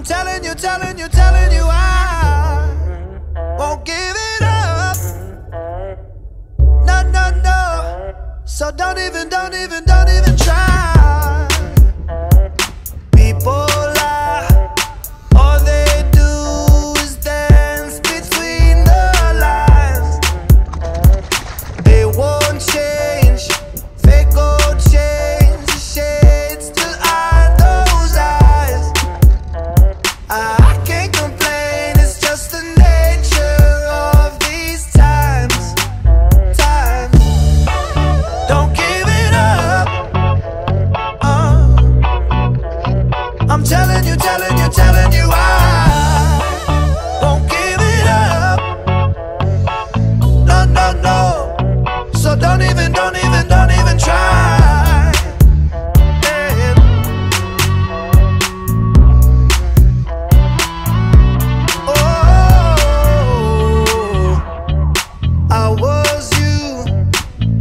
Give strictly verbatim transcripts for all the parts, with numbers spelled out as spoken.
I'm telling you, telling you, telling you, I won't give it up. No, no, no. So don't even, don't even, don't even try. People lie, all they do is dance between the lines. They won't change, fake old change shades till I those eyes. I can't complain, it's just the nature of these times, times. Don't give it up. uh. I'm telling you, telling you, telling you I won't give it up. No, no, no. So don't even, don't even, don't even try. Oh, I was you,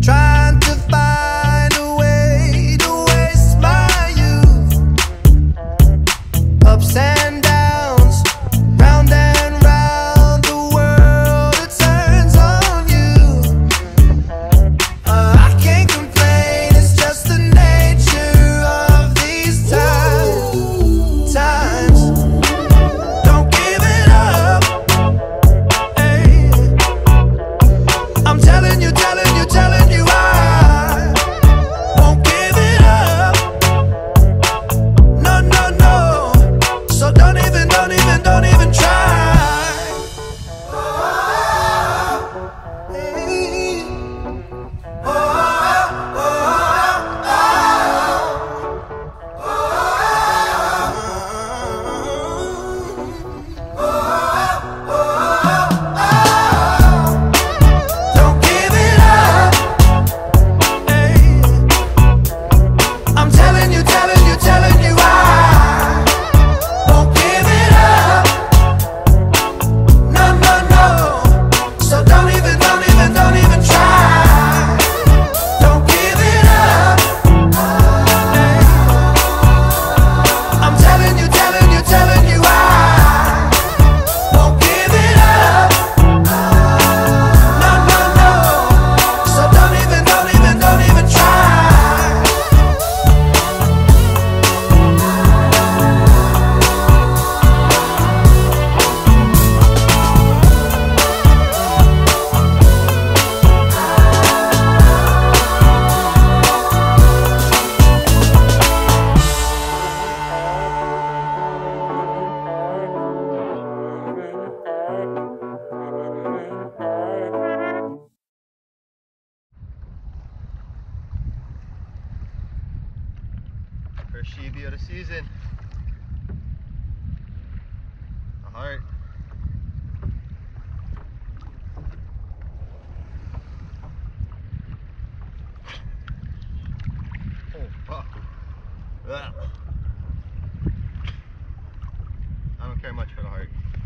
trying to find a way to waste my youth. Ups and downs, round and round the world, it turns on you. Uh, I can't complain, it's just the nature of these times, times. Don't give it up. Hey. I'm telling you, telling you, telling you I won't give it up. No, no, no. So don't even, don't even, don't even try. Oh, hey. Oh, oh, oh, oh. Don't give it up. Hey. I'm telling you, telling you, telling you I won't give it up. No, no, no. So don't even, don't even, don't even try. Don't give it up. Hey. I'm telling you, telling you, telling you I won't give it up. No, no, no. So don't even, don't even, don't even try. First shibi of the season. A heart. Oh fuck. Ugh. I don't care much for the heart.